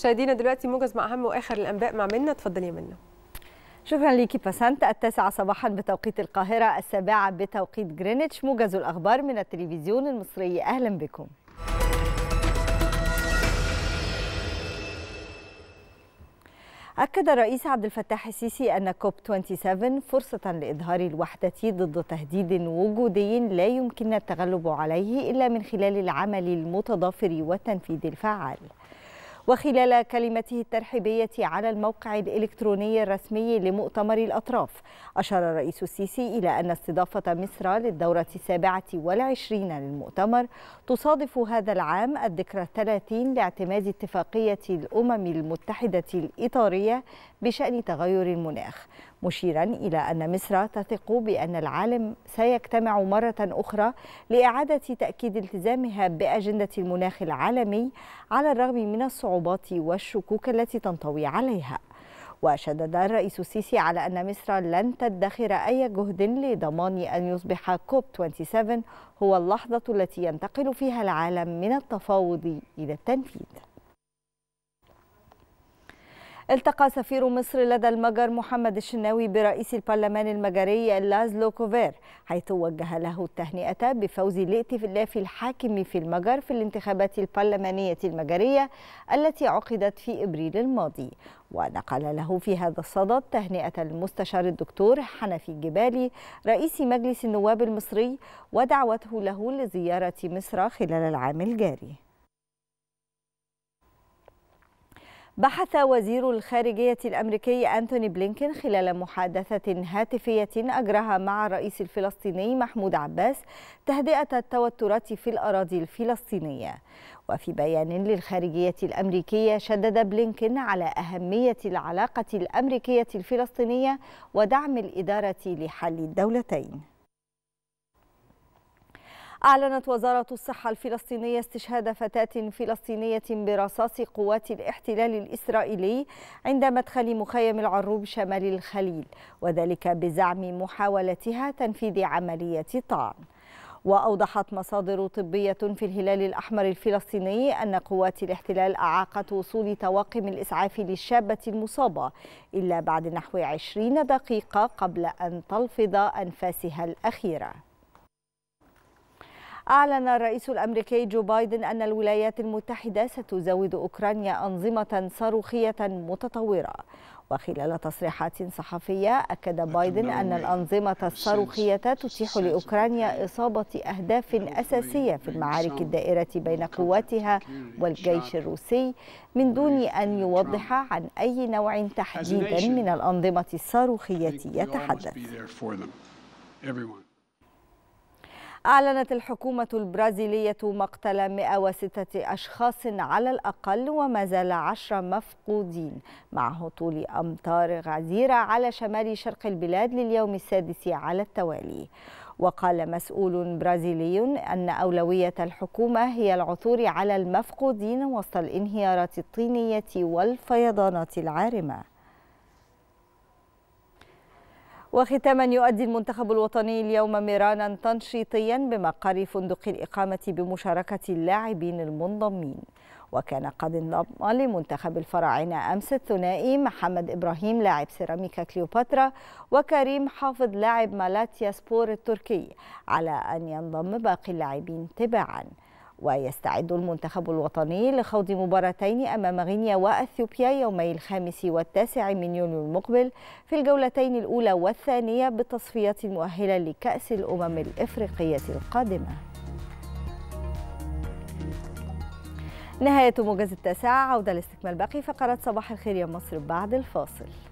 مشاهدينا دلوقتي موجز مع اهم واخر الانباء مع منى. اتفضلي يا منى. شكرا ليكي بسنت. 9 صباحا بتوقيت القاهرة، 7 بتوقيت جرينتش، موجز الأخبار من التلفزيون المصري. أهلا بكم. أكد الرئيس عبد الفتاح السيسي أن كوب 27 فرصة لإظهار الوحدة ضد تهديد وجودي لا يمكننا التغلب عليه إلا من خلال العمل المتضافر والتنفيذ الفعال. وخلال كلمته الترحيبية على الموقع الإلكتروني الرسمي لمؤتمر الأطراف، أشار الرئيس السيسي إلى أن استضافة مصر للدورة 27 للمؤتمر تصادف هذا العام الذكرى 30 لاعتماد اتفاقية الأمم المتحدة الإطارية بشأن تغير المناخ، مشيرا إلى أن مصر تثق بأن العالم سيجتمع مرة أخرى لإعادة تأكيد التزامها بأجندة المناخ العالمي على الرغم من الصعوبات والشكوك التي تنطوي عليها. وشدد الرئيس السيسي على أن مصر لن تدخر أي جهد لضمان أن يصبح كوب 27 هو اللحظة التي ينتقل فيها العالم من التفاوض إلى التنفيذ. التقى سفير مصر لدى المجر محمد الشناوي برئيس البرلمان المجري لازلو كوفير، حيث وجه له التهنئة بفوز الائتلاف الحاكم في المجر في الانتخابات البرلمانية المجرية التي عقدت في إبريل الماضي. ونقل له في هذا الصدد تهنئة المستشار الدكتور حنفي الجبالي رئيس مجلس النواب المصري ودعوته له لزيارة مصر خلال العام الجاري. بحث وزير الخارجية الأمريكي أنتوني بلينكين خلال محادثة هاتفية أجراها مع الرئيس الفلسطيني محمود عباس تهدئة التوترات في الأراضي الفلسطينية. وفي بيان للخارجية الأمريكية شدد بلينكين على أهمية العلاقة الأمريكية الفلسطينية ودعم الإدارة لحل الدولتين. أعلنت وزارة الصحة الفلسطينية استشهاد فتاة فلسطينية برصاص قوات الاحتلال الإسرائيلي عند مدخل مخيم العروب شمال الخليل، وذلك بزعم محاولتها تنفيذ عملية طعن. وأوضحت مصادر طبية في الهلال الأحمر الفلسطيني أن قوات الاحتلال أعاقت وصول طواقم الإسعاف للشابة المصابة إلا بعد نحو 20 دقيقة قبل أن تلفظ أنفاسها الأخيرة. أعلن الرئيس الأمريكي جو بايدن أن الولايات المتحدة ستزود أوكرانيا أنظمة صاروخية متطورة. وخلال تصريحات صحفية أكد بايدن أن الأنظمة الصاروخية تتيح لأوكرانيا إصابة أهداف أساسية في المعارك الدائرة بين قواتها والجيش الروسي من دون أن يوضح عن أي نوع تحديدا من الأنظمة الصاروخية يتحدث. أعلنت الحكومة البرازيلية مقتل 106 أشخاص على الأقل، وما زال 10 مفقودين مع هطول أمطار غزيرة على شمال شرق البلاد لليوم السادس على التوالي. وقال مسؤول برازيلي أن أولوية الحكومة هي العثور على المفقودين وسط الانهيارات الطينية والفيضانات العارمة. وختاما يؤدي المنتخب الوطني اليوم مرانا تنشيطيا بمقر فندق الإقامة بمشاركة اللاعبين المنضمين. وكان قد انضم لمنتخب الفراعنة أمس الثنائي محمد ابراهيم لاعب سيراميكا كليوباترا وكريم حافظ لاعب مالاتيا سبور التركي، على أن ينضم باقي اللاعبين تباعا. ويستعد المنتخب الوطني لخوض مباراتين أمام غينيا وأثيوبيا يومي 5 و9 يونيو المقبل في الجولتين الأولى والثانية بالتصفيات المؤهلة لكأس الأمم الإفريقية القادمة. نهاية موجز 9، عودة لاستكمال باقي فقرات صباح الخير يا مصر بعد الفاصل.